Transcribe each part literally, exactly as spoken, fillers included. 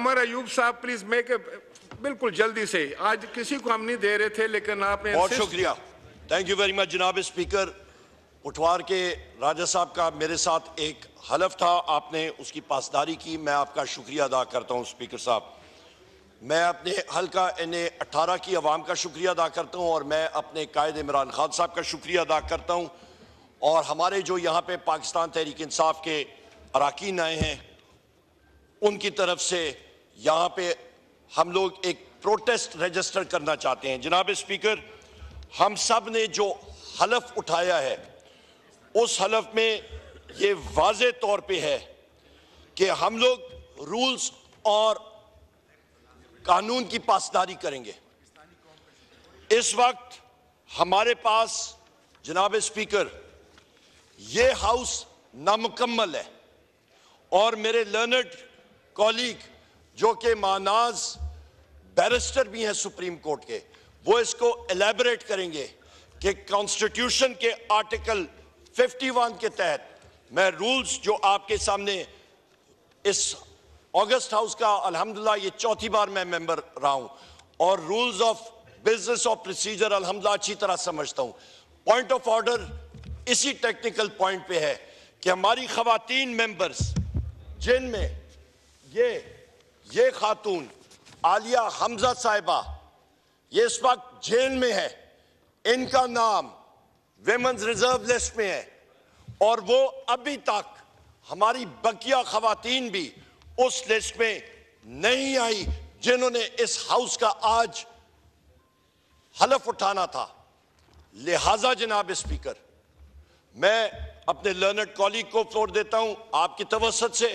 उमर अयूब साहब please make बिल्कुल जल्दी से, आज किसी को हम नहीं दे रहे थे लेकिन आपने। बहुत शुक्रिया, थैंक यू वेरी मच जनाब स्पीकर। उठवार के राजा साहब का मेरे साथ एक हलफ था, आपने उसकी पासदारी की, मैं आपका शुक्रिया अदा करता हूँ स्पीकर साहब। मैं अपने हल्का एन ए अट्ठारह की आवाम का शुक्रिया अदा करता हूँ और मैं अपने कायद इमरान खान साहब का शुक्रिया अदा करता हूँ और हमारे जो यहाँ पे पाकिस्तान तहरीक इंसाफ के अरकान आए हैं उनकी तरफ से यहाँ पे हम लोग एक प्रोटेस्ट रजिस्टर करना चाहते हैं। जनाब स्पीकर, हम सब ने जो हलफ उठाया है उस हलफ में ये वाज़े तौर पे है कि हम लोग रूल्स और कानून की पासदारी करेंगे। इस वक्त हमारे पास जनाब स्पीकर ये हाउस नामुकम्मल है और मेरे लर्नड कॉलीग जो कि मानाज बैरिस्टर भी हैं सुप्रीम कोर्ट के, वो इसको एलेबरेट करेंगे कि कॉन्स्टिट्यूशन के आर्टिकल इक्यावन के तहत मैं रूल्स जो आपके सामने इस ऑगस्ट हाउस का अल्हम्दुलिल्लाह ये चौथी बार मैं मेंबर रहा हूं और rules of business of procedure अल्हम्दुलिल्लाह अच्छी तरह समझता हूं। पॉइंट ऑफ ऑर्डर इसी टेक्निकल पॉइंट पे है कि हमारी खवातीन मेंबर्स जिनमें ये ये खातून आलिया हमजा साहिबा ये इस वक्त जेल में है, इनका नाम वेमेंस रिजर्व लिस्ट में है और वो अभी तक हमारी बकिया खवातीन भी उस लिस्ट में नहीं आई जिन्होंने इस हाउस का आज हलफ उठाना था। लिहाजा जनाब स्पीकर, मैं अपने लर्नड कॉलीग को फ्लोर देता हूं आपकी तवसत से।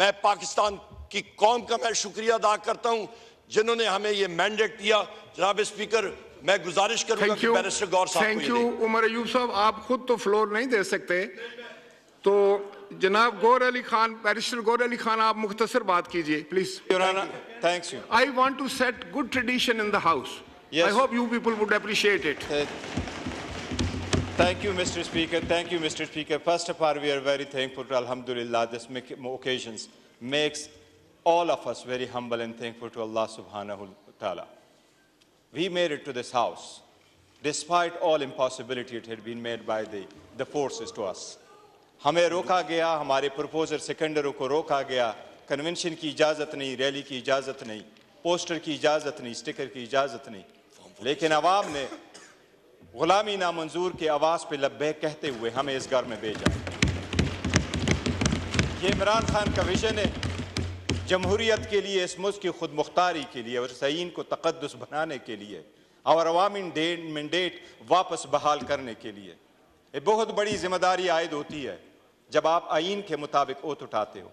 मैं पाकिस्तान की कौम का मैं शुक्रिया अदा करता हूं जिन्होंने हमें ये मैंडेट दिया। जनाब स्पीकर, मैं गुजारिश करूंगा कि बैरिस्टर गौर साहब को ये दें। थैंक यू उमर अयूब साहब, आप खुद तो फ्लोर नहीं दे सकते, तो जनाब गौर अली खान, बैरिस्टर गौर अली खान, आप मुख्तसर बात कीजिए please. Thanks you. I want to set good tradition in the house, I hope you people would appreciate it. Thank you, Mister Speaker. Thank you, Mister Speaker. First of all, we are very thankful to Alhamdulillah. This make, occasions makes all of us very humble and thankful to Allah Subhanahu Wa Taala. We made it to this house, despite all impossibility it had been made by the the forces to us. हमें रोका गया, हमारे proposer सेकेंडरों को रोका गया, convention की इजाज़त नहीं, रैली की इजाज़त नहीं, पोस्टर की इजाज़त नहीं, स्टिकर की इजाज़त नहीं, लेकिन आवाम ने गुलामी नामंजूर की आवाज़ पे लब्बे कहते हुए हमें इस घर में भेजा। ये इमरान खान का विजन है जमहूरियत के लिए, इस मुल्क की खुद मुख्तारी के लिए और सईन को तकद्दुस बनाने के लिए और अवामी मैंडेट वापस बहाल करने के लिए। ये बहुत बड़ी जिम्मेदारी आयद होती है जब आप आइन के मुताबिक ओत उठाते हो।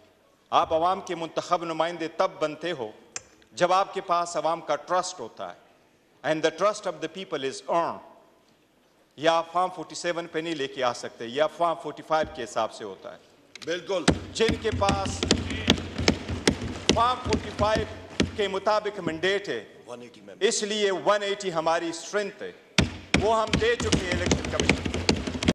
आप अवाम के मुंतखब नुमाइंदे तब बनते हो जब आपके पास अवाम का ट्रस्ट होता है, and the trust of the people is earn. या आप फॉर्म सैंतालीस पे नहीं लेके आ सकते, या फॉर्म पैंतालीस के हिसाब से होता है। बिल्कुल, जिनके पास फॉर्म पैंतालीस के मुताबिक मैंडेट है, इसलिए एक सौ अस्सी हमारी स्ट्रेंथ है, वो हम दे चुके हैं इलेक्शन कमीशन।